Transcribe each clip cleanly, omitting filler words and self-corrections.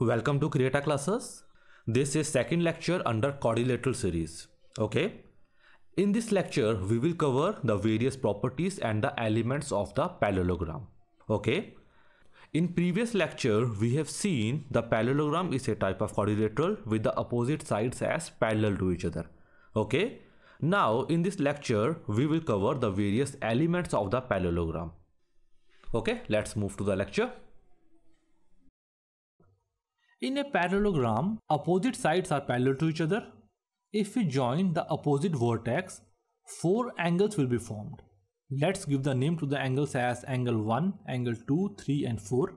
Welcome to Creata Classes. This is second lecture under quadrilateral series. Okay. In this lecture, we will cover the various properties and the elements of the parallelogram. Okay. In previous lecture, we have seen the parallelogram is a type of quadrilateral with the opposite sides as parallel to each other. Okay. Now, in this lecture, we will cover the various elements of the parallelogram. Okay. Let's move to the lecture. In a parallelogram, opposite sides are parallel to each other. If we join the opposite vertex, four angles will be formed. Let's give the name to the angles as angle 1, angle 2, 3 and 4.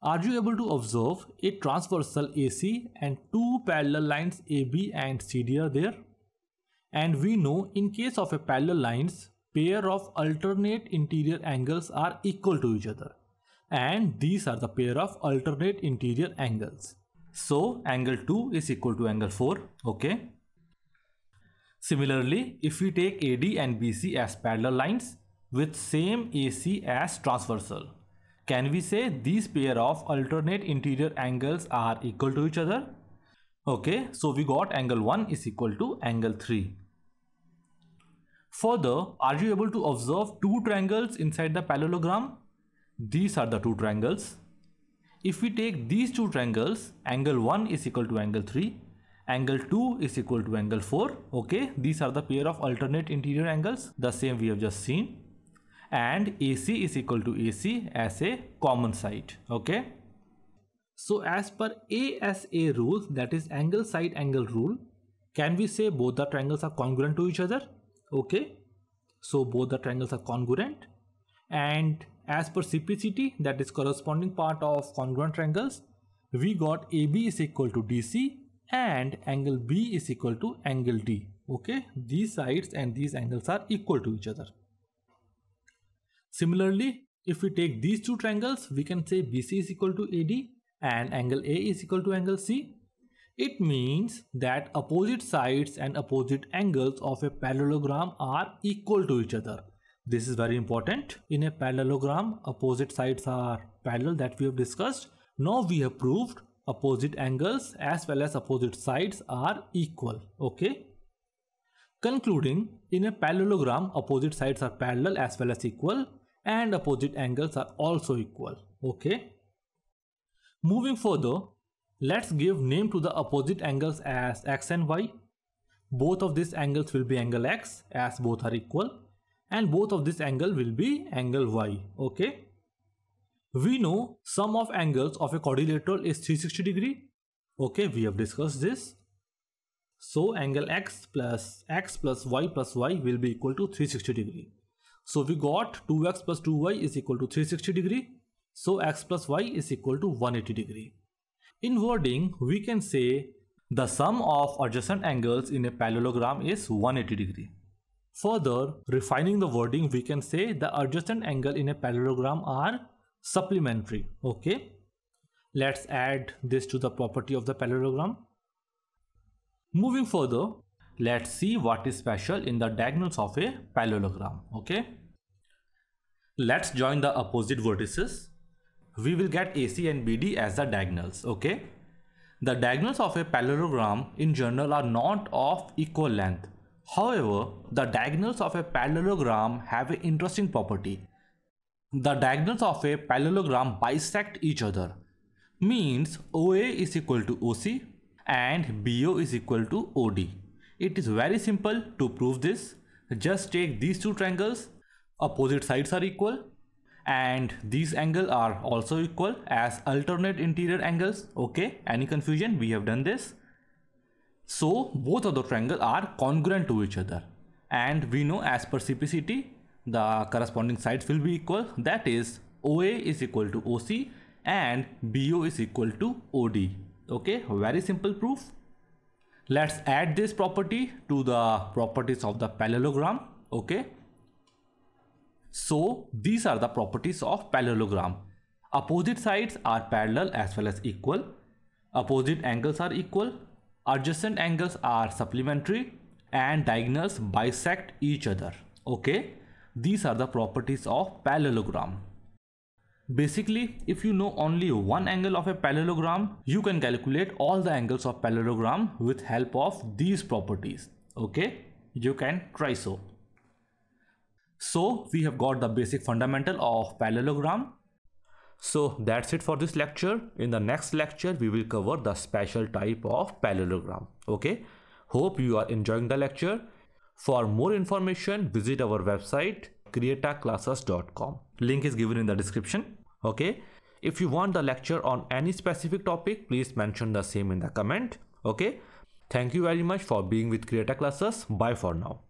Are you able to observe a transversal AC and two parallel lines AB and CD are there? And we know in case of a parallel lines, pair of alternate interior angles are equal to each other. And these are the pair of alternate interior angles. So angle 2 is equal to angle 4. Okay. Similarly, if we take AD and BC as parallel lines with same AC as transversal, can we say these pair of alternate interior angles are equal to each other? Okay. So we got angle 1 is equal to angle 3. Further, are you able to observe two triangles inside the parallelogram? These are the two triangles. If we take these two triangles, angle 1 is equal to angle 3, angle 2 is equal to angle 4. Okay, these are the pair of alternate interior angles, the same we have just seen. And AC is equal to AC as a common side. Okay. So as per ASA rule, that is angle side angle rule, can we say both the triangles are congruent to each other? Okay. So both the triangles are congruent. And as per CPCT, that is corresponding part of congruent triangles, we got AB is equal to DC and angle B is equal to angle D. Okay, these sides and these angles are equal to each other. Similarly, if we take these two triangles, we can say BC is equal to AD and angle A is equal to angle C. It means that opposite sides and opposite angles of a parallelogram are equal to each other. This is very important. In a parallelogram, opposite sides are parallel, that we have discussed. Now we have proved opposite angles as well as opposite sides are equal. Okay. Concluding, in a parallelogram, opposite sides are parallel as well as equal and opposite angles are also equal. Okay. Moving further, let's give name to the opposite angles as X and Y. Both of these angles will be angle X as both are equal. And both of this angle will be angle Y. Okay. We know sum of angles of a quadrilateral is 360 degree. Okay. We have discussed this. So angle X plus Y plus Y will be equal to 360 degree. So we got 2X plus 2Y is equal to 360 degree. So X plus Y is equal to 180 degree. In wording, we can say the sum of adjacent angles in a parallelogram is 180 degree. Further, refining the wording, we can say the adjacent angle in a parallelogram are supplementary. Okay. Let's add this to the property of the parallelogram. Moving further, let's see what is special in the diagonals of a parallelogram. Okay. Let's join the opposite vertices. We will get AC and BD as the diagonals. Okay. The diagonals of a parallelogram in general are not of equal length. However, the diagonals of a parallelogram have an interesting property. The diagonals of a parallelogram bisect each other. Means OA is equal to OC and BO is equal to OD. It is very simple to prove this. Just take these two triangles, opposite sides are equal and these angles are also equal as alternate interior angles. Okay, any confusion? We have done this. So both of the triangles are congruent to each other and we know as per CPCT the corresponding sides will be equal, that is OA is equal to OC and BO is equal to OD. Okay, very simple proof. Let's add this property to the properties of the parallelogram. Okay. So these are the properties of parallelogram. Opposite sides are parallel as well as equal. Opposite angles are equal. Adjacent angles are supplementary and diagonals bisect each other. Okay, these are the properties of parallelogram. Basically, if you know only one angle of a parallelogram, you can calculate all the angles of parallelogram with help of these properties. Okay, you can try so. So we have got the basic fundamental of parallelogram. So that's it for this lecture. In the next lecture, we will cover the special type of parallelogram. Okay, hope you are enjoying the lecture. For more information, visit our website creataclasses.com. Link is given in the description. Okay, if you want the lecture on any specific topic, please mention the same in the comment. Okay, thank you very much for being with Creata Classes. Bye for now.